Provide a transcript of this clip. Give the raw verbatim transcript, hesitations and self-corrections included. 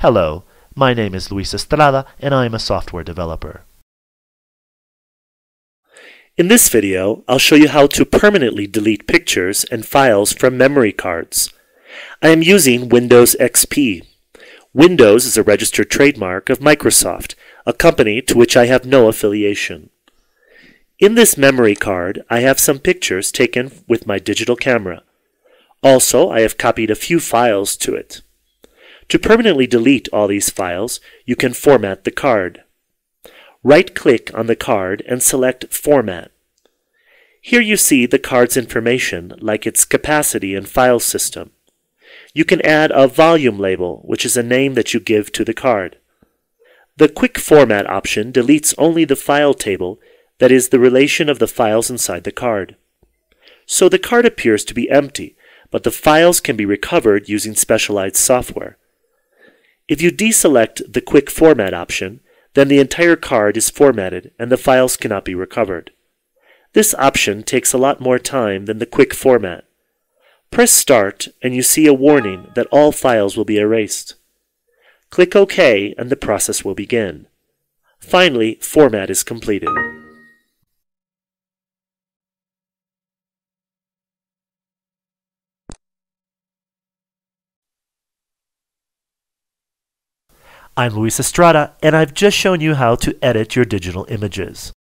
Hello, my name is Luis Estrada and I am a software developer. In this video, I'll show you how to permanently delete pictures and files from memory cards. I am using Windows X P. Windows is a registered trademark of Microsoft, a company to which I have no affiliation. In this memory card, I have some pictures taken with my digital camera. Also, I have copied a few files to it. To permanently delete all these files, you can format the card. Right-click on the card and select Format. Here you see the card's information, like its capacity and file system. You can add a volume label, which is a name that you give to the card. The Quick Format option deletes only the file table, that is, the relation of the files inside the card. So the card appears to be empty, but the files can be recovered using specialized software. If you deselect the Quick Format option, then the entire card is formatted and the files cannot be recovered. This option takes a lot more time than the Quick Format. Press Start and you see a warning that all files will be erased. Click OK and the process will begin. Finally, format is completed. I'm Luis Estrada, and I've just shown you how to edit your digital images.